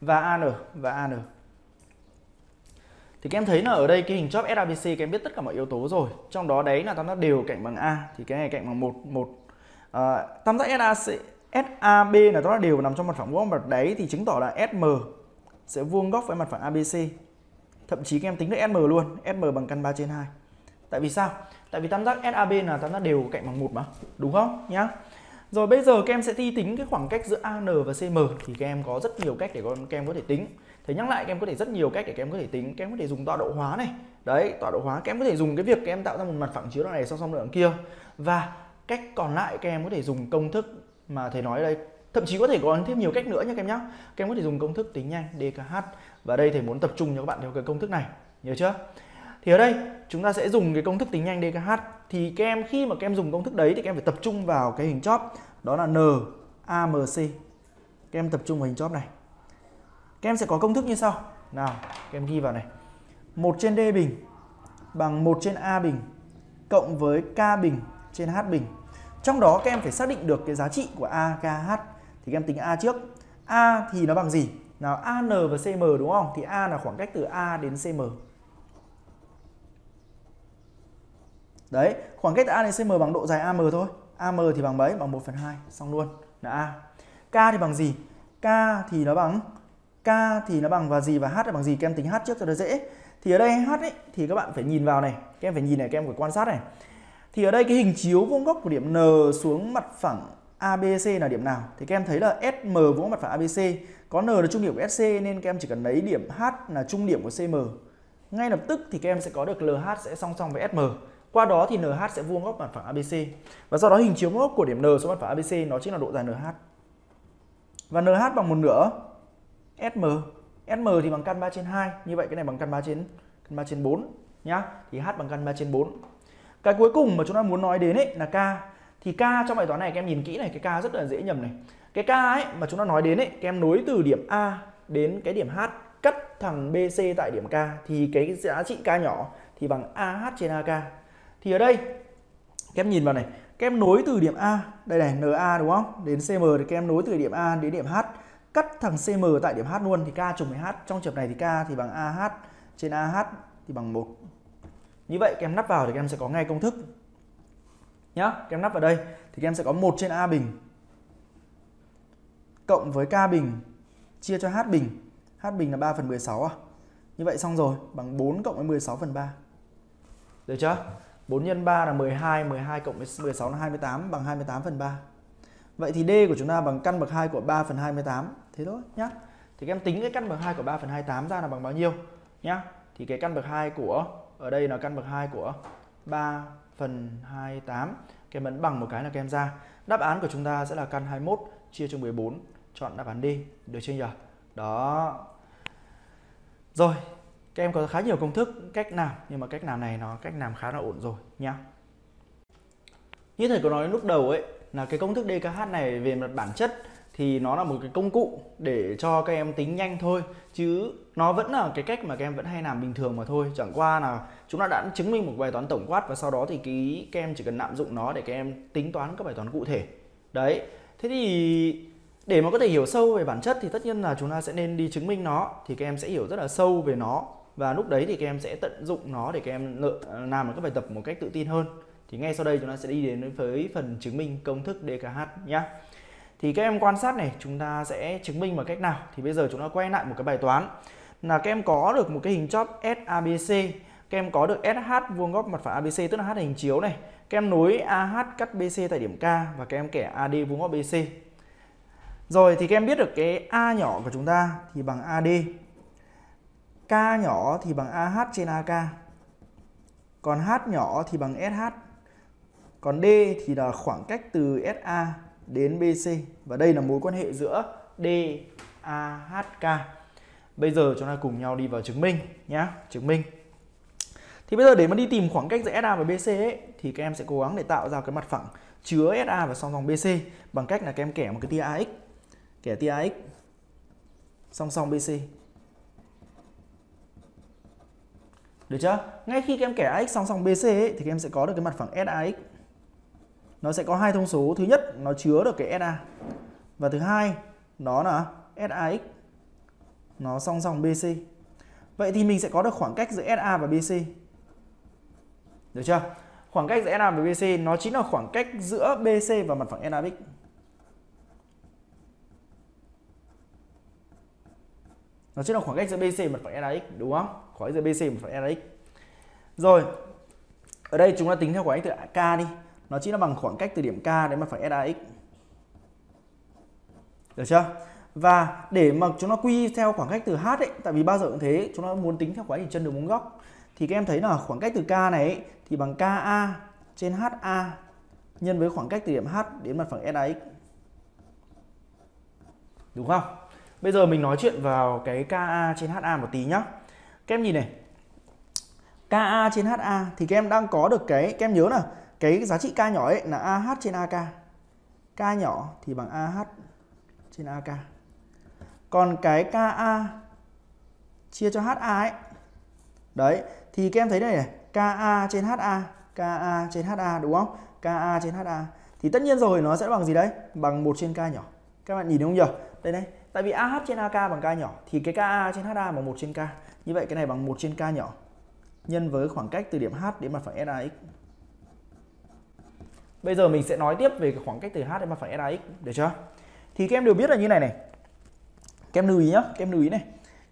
và AN và AN. Thì các em thấy là ở đây cái hình chóp SABC các em biết tất cả mọi yếu tố rồi. Trong đó đấy là tam giác đều cạnh bằng A thì cái này cạnh bằng 1. Tam giác SAB là tam giác đều nằm trong mặt phẳng vuông mặt đáy thì chứng tỏ là SM sẽ vuông góc với mặt phẳng ABC. Thậm chí các em tính được SM luôn, SM bằng căn 3/2. Tại vì sao? Tại vì tam giác SAB là tam giác đều cạnh bằng 1 mà, đúng không nhá. Rồi bây giờ các em sẽ thi tính cái khoảng cách giữa AN và CM thì các em có rất nhiều cách để các em có thể tính. Thầy nhắc lại, các em có thể rất nhiều cách để các em có thể tính. Các em có thể dùng tọa độ hóa này. Đấy, tọa độ hóa các em có thể dùng cái việc các em tạo ra một mặt phẳng chiếu đoạn này song song đoạn kia. Và cách còn lại các em có thể dùng công thức mà thầy nói ở đây. Thậm chí có thể có thêm nhiều cách nữa nha các em nhé. Các em có thể dùng công thức tính nhanh DKH. Và đây thầy muốn tập trung cho các bạn theo cái công thức này. Nhớ chưa? Thì ở đây chúng ta sẽ dùng cái công thức tính nhanh DKH. Thì các em khi mà các em dùng công thức đấy thì các em phải tập trung vào cái hình chóp. Đó là NAMC. Các em tập trung vào hình chóp này. Các em sẽ có công thức như sau. Nào, các em ghi vào này. 1 trên D bình bằng 1 trên A bình cộng với K bình trên H bình. Trong đó các em phải xác định được cái giá trị của AKH. Thì các em tính A trước. A thì nó bằng gì? Nào, AN và CM đúng không? Thì A là khoảng cách từ A đến CM. Đấy, khoảng cách từ A đến CM bằng độ dài AM thôi. AM thì bằng mấy? Bằng 1/2. Xong luôn, là A. K thì bằng gì? K thì nó bằng và gì, và H là bằng gì? Các em tính H trước cho nó dễ. Thì ở đây H ấy, thì các bạn phải nhìn vào này. Các em phải nhìn này, các em phải quan sát này. Thì ở đây cái hình chiếu vuông góc của điểm N xuống mặt phẳng ABC là điểm nào? Thì các em thấy là SM vuông góc mặt phẳng ABC, có N là trung điểm của SC, nên các em chỉ cần lấy điểm H là trung điểm của CM. Ngay lập tức thì các em sẽ có được LH sẽ song song với SM. Qua đó thì NH sẽ vuông góc mặt phẳng ABC. Và do đó hình chiếu vuông góc của điểm N xuống mặt phẳng ABC nó chính là độ dài NH. Và NH bằng 1/2 SM. SM thì bằng căn 3/2. Như vậy cái này bằng căn 3/4 nhá. Thì H bằng căn 3/4. Cái cuối cùng mà chúng ta muốn nói đến ấy là K. Thì K trong bài toán này các em nhìn kỹ này, cái K rất là dễ nhầm này. Cái K ấy mà chúng ta nói đến ấy, các em nối từ điểm A đến cái điểm H, cắt thẳng BC tại điểm K, thì cái giá trị K nhỏ thì bằng AH trên AK. Thì ở đây các em nhìn vào này, các em nối từ điểm A, đây này, NA đúng không? Đến CM, thì các em nối từ điểm A đến điểm H, cắt thẳng CM tại điểm H luôn, thì K trùng với H. Trong trường hợp này thì K thì bằng AH trên AH thì bằng 1. Như vậy các em nắp vào thì các em sẽ có ngay công thức nhá. Các em nắp vào đây thì các em sẽ có 1 trên A bình cộng với K bình chia cho H bình. H bình là 3/16 à. Như vậy xong rồi, bằng 4 cộng với 16/3. Được chưa? 4 x 3 là 12, 12 cộng với 16 là 28, bằng 28/3. Vậy thì D của chúng ta bằng căn bậc 2 của 3/28. Thế thôi nhá. Thì các em tính cái căn bậc 2 của 3/28 ra là bằng bao nhiêu nhá. Thì cái căn bậc 2 của, ở đây là căn bậc 2 của 3/28. Các em ấn bằng một cái là các em ra. Đáp án của chúng ta sẽ là căn 21 chia cho 14. Chọn đáp án D. Được chưa nhỉ? Đó. Rồi. Các em có khá nhiều công thức, cách làm. Nhưng mà cách làm này nó cách làm khá là ổn rồi nhá. Như thầy có nói lúc đầu ấy, là cái công thức DKH này về mặt bản chất thì nó là một cái công cụ để cho các em tính nhanh thôi, chứ nó vẫn là cái cách mà các em vẫn hay làm bình thường mà thôi. Chẳng qua là chúng ta đã chứng minh một bài toán tổng quát, và sau đó thì các em chỉ cần lạm dụng nó để các em tính toán các bài toán cụ thể. Đấy, thế thì để mà có thể hiểu sâu về bản chất thì tất nhiên là chúng ta sẽ nên đi chứng minh nó. Thì các em sẽ hiểu rất là sâu về nó, và lúc đấy thì các em sẽ tận dụng nó để các em làm các bài tập một cách tự tin hơn. Thì ngay sau đây chúng ta sẽ đi đến với phần chứng minh công thức DKH nhé. Thì các em quan sát này, chúng ta sẽ chứng minh bằng cách nào. Thì bây giờ chúng ta quay lại một cái bài toán là các em có được một cái hình chóp SABC, các em có được SH vuông góc mặt phẳng ABC, tức là H là hình chiếu này, các em nối AH cắt BC tại điểm K và các em kẻ AD vuông góc BC. Rồi thì các em biết được cái A nhỏ của chúng ta thì bằng AD, K nhỏ thì bằng AH trên AK, còn H nhỏ thì bằng SH, còn D thì là khoảng cách từ SA đến BC, và đây là mối quan hệ giữa DAHK. Bây giờ chúng ta cùng nhau đi vào chứng minh nhá, chứng minh. Thì bây giờ để mà đi tìm khoảng cách giữa SA và BC ấy, thì các em sẽ cố gắng để tạo ra cái mặt phẳng chứa SA và song song BC bằng cách là các em kẻ một cái tia AX, kẻ tia AX song song BC. Được chưa? Ngay khi các em kẻ AX song song BC ấy, thì các em sẽ có được cái mặt phẳng SAX. Nó sẽ có hai thông số, thứ nhất nó chứa được cái SA, và thứ hai đó là SAX nó song song BC. Vậy thì mình sẽ có được khoảng cách giữa SA và BC. Được chưa? Khoảng cách giữa SA và BC nó chính là khoảng cách giữa BC và mặt phẳng SAX. Nó chính là khoảng cách giữa BC và mặt phẳng SAX, đúng không? Khoảng cách giữa BC và mặt phẳng SAX. Rồi, ở đây chúng ta tính theo khoảng cách từ K đi. Nó chính là bằng khoảng cách từ điểm K đến mặt phẳng SAX. Được chưa? Và để mà chúng ta quy theo khoảng cách từ H ấy, tại vì bao giờ cũng thế, chúng ta muốn tính theo khoảng cách chân đường uốn góc. Thì các em thấy là khoảng cách từ K này ấy, thì bằng KA trên HA nhân với khoảng cách từ điểm H đến mặt phẳng SAX. Đúng không? Bây giờ mình nói chuyện vào cái KA trên HA một tí nhá. Các em nhìn này. KA trên HA thì các em đang có được cái, các em nhớ là cái giá trị K nhỏ ấy là AH trên AK. K nhỏ thì bằng AH trên AK. Còn cái KA chia cho HA ấy, đấy, thì các em thấy đây này, KA trên HA, KA trên HA đúng không? KA trên HA thì tất nhiên rồi nó sẽ bằng gì đấy? Bằng 1 trên K nhỏ. Các bạn nhìn đúng không nhỉ? Đây đây. Tại vì AH trên AK bằng K nhỏ thì cái KA trên HA bằng 1 trên K. Như vậy cái này bằng 1 trên K nhỏ nhân với khoảng cách từ điểm H đến mặt phẳng SAX. Bây giờ mình sẽ nói tiếp về cái khoảng cách từ H đến mặt phẳng SAX, được chưa? Thì các em đều biết là như này này. Các em lưu ý nhá, các em lưu ý này.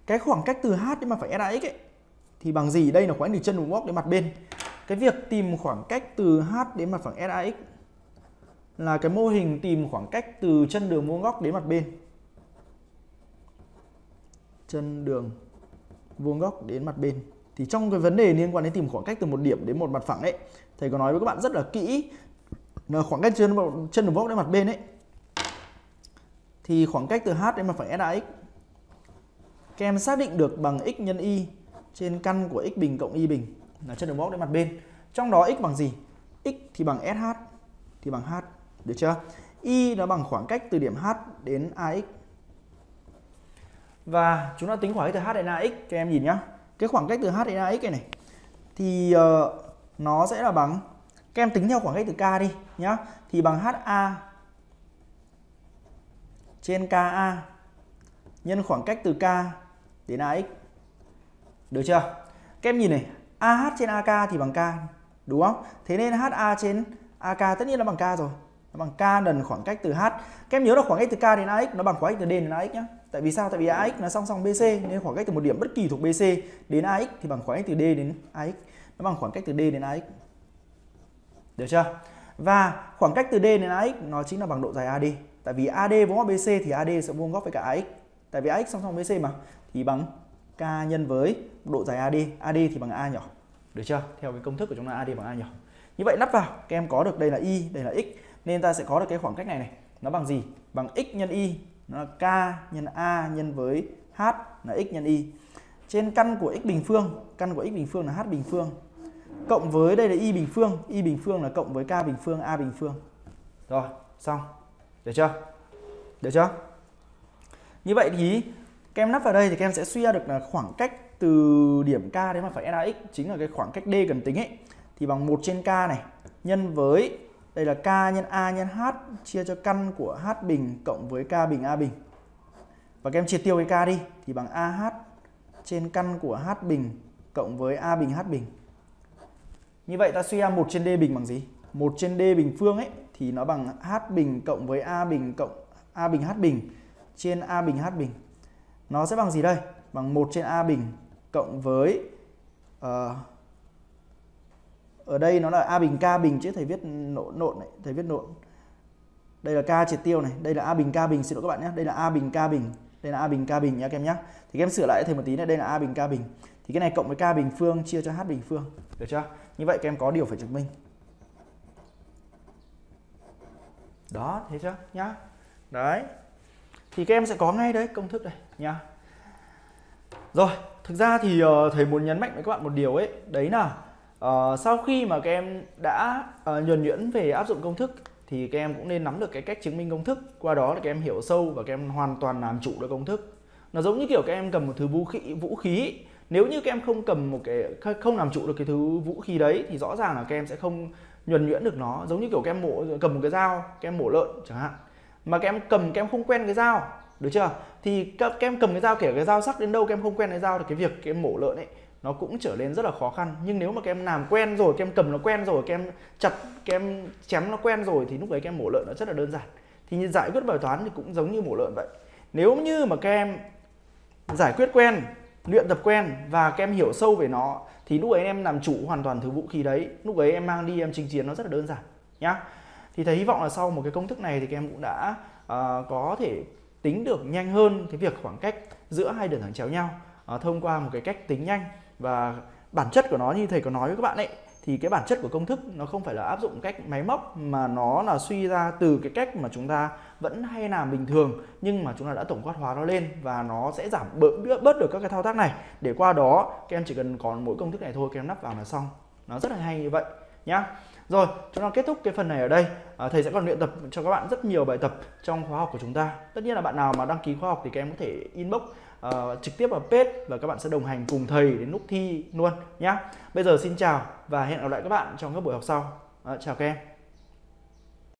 Cái khoảng cách từ H đến mặt phẳng SAX ấy thì bằng gì? Đây là khoảng cách từ chân của góc đến mặt bên. Cái việc tìm khoảng cách từ H đến mặt phẳng SAX là cái mô hình tìm khoảng cách từ chân đường vuông góc đến mặt bên. Chân đường vuông góc đến mặt bên. Thì trong cái vấn đề liên quan đến tìm khoảng cách từ một điểm đến một mặt phẳng ấy, thầy có nói với các bạn rất là kỹ là khoảng cách chân đường vuông góc đến mặt bên ấy thì khoảng cách từ H đến mặt phẳng SAX các em xác định được bằng x nhân y trên căn của x bình cộng y bình là chân đường vuông góc đến mặt bên. Trong đó x bằng gì? X thì bằng SH thì bằng H, được chưa? Y nó bằng khoảng cách từ điểm H đến AX. Và chúng ta tính khoảng cách từ H đến AX, các em nhìn nhá. Cái khoảng cách từ H đến AX này thì nó sẽ là bằng, các em tính theo khoảng cách từ K đi nhá, thì bằng HA trên KA nhân khoảng cách từ K đến AX. Được chưa? Các em nhìn này, AH trên AK thì bằng K, đúng không? Thế nên HA trên AK tất nhiên là bằng K rồi. Nó bằng K lần khoảng cách từ H. Các em nhớ là khoảng cách từ K đến AX nó bằng khoảng cách từ D đến AX nhá. Tại vì sao? Tại vì AX nó song song BC nên khoảng cách từ một điểm bất kỳ thuộc BC đến AX thì bằng khoảng cách từ D đến AX. Nó bằng khoảng cách từ D đến AX. Được chưa? Và khoảng cách từ D đến AX nó chính là bằng độ dài AD. Tại vì AD vuông góc BC thì AD sẽ vuông góc với cả AX. Tại vì AX song song BC mà, thì bằng K nhân với độ dài AD. AD thì bằng A nhỏ. Được chưa? Theo cái công thức của chúng ta AD bằng A nhỏ. Như vậy lắp vào các em có được đây là y, đây là x, nên ta sẽ có được cái khoảng cách này này, nó bằng gì? Bằng x nhân y, nó là k nhân a nhân với h là x nhân y. Trên căn của x bình phương, căn của x bình phương là h bình phương, cộng với đây là y bình phương là cộng với k bình phương, a bình phương. Rồi, xong. Được chưa? Được chưa? Như vậy thì các em lắp vào đây thì các em sẽ suy ra được là khoảng cách từ điểm k đến mặt phẳng SAX chính là cái khoảng cách D cần tính ấy. Thì bằng 1 trên k này nhân với đây là k nhân a nhân h chia cho căn của h bình cộng với k bình a bình. Và các em triệt tiêu cái k đi thì bằng a h trên căn của h bình cộng với a bình h bình. Như vậy ta suy ra 1 trên d bình bằng gì? 1 trên d bình phương ấy thì nó bằng h bình cộng với a bình cộng a bình h bình trên a bình h bình. Nó sẽ bằng gì đây? Bằng 1 trên a bình cộng với ở đây nó là a bình k bình chứ thầy viết nộn này, thầy viết nộn. Đây là k triệt tiêu này, đây là a bình k bình, xin lỗi các bạn nhé, đây là a bình k bình, đây là a bình k bình nhá các em nhé. Thì các em sửa lại thầy một tí này, đây là a bình k bình. Thì cái này cộng với k bình phương chia cho h bình phương, được chưa? Như vậy các em có điều phải chứng minh. Đó, thế chưa nhá. Đấy. Thì các em sẽ có ngay đấy công thức này nhá. Rồi, thực ra thì thầy muốn nhấn mạnh với các bạn một điều ấy, đấy là sau khi mà các em đã nhuần nhuyễn về áp dụng công thức thì các em cũng nên nắm được cái cách chứng minh công thức. Qua đó là các em hiểu sâu và các em hoàn toàn làm chủ được công thức. Nó giống như kiểu các em cầm một thứ vũ khí. Nếu như các em không cầm một cái, không làm chủ được cái thứ vũ khí đấy thì rõ ràng là các em sẽ không nhuần nhuyễn được nó. Giống như kiểu các em cầm một cái dao, các em mổ lợn chẳng hạn, mà các em cầm, các em không quen cái dao, được chưa? Thì các em cầm cái dao, kể cái dao sắc đến đâu các em không quen cái dao thì cái việc các em mổ lợn ấy nó cũng trở nên rất là khó khăn. Nhưng nếu mà các em làm quen rồi, các em cầm nó quen rồi, các em chặt, các em chém nó quen rồi thì lúc đấy các em mổ lợn nó rất là đơn giản. Thì giải quyết bài toán thì cũng giống như mổ lợn vậy. Nếu như mà các em giải quyết quen, luyện tập quen và các em hiểu sâu về nó thì lúc ấy em làm chủ hoàn toàn thứ vũ khí đấy. Lúc ấy em mang đi em chinh chiến nó rất là đơn giản nhá. Thì thầy hy vọng là sau một cái công thức này thì các em cũng đã có thể tính được nhanh hơn cái việc khoảng cách giữa hai đường thẳng chéo nhau thông qua một cái cách tính nhanh. Và bản chất của nó như thầy có nói với các bạn ấy, thì cái bản chất của công thức nó không phải là áp dụng cách máy móc mà nó là suy ra từ cái cách mà chúng ta vẫn hay làm bình thường, nhưng mà chúng ta đã tổng quát hóa nó lên và nó sẽ giảm bớt được các cái thao tác này, để qua đó các em chỉ cần còn mỗi công thức này thôi các em lắp vào là xong. Nó rất là hay như vậy nhá. Rồi, chúng ta kết thúc cái phần này ở đây. Thầy sẽ còn luyện tập cho các bạn rất nhiều bài tập trong khóa học của chúng ta. Tất nhiên là bạn nào mà đăng ký khóa học thì các em có thể inbox trực tiếp vào page và các bạn sẽ đồng hành cùng thầy đến lúc thi luôn nhé. Bây giờ xin chào và hẹn gặp lại các bạn trong các buổi học sau. Chào các em.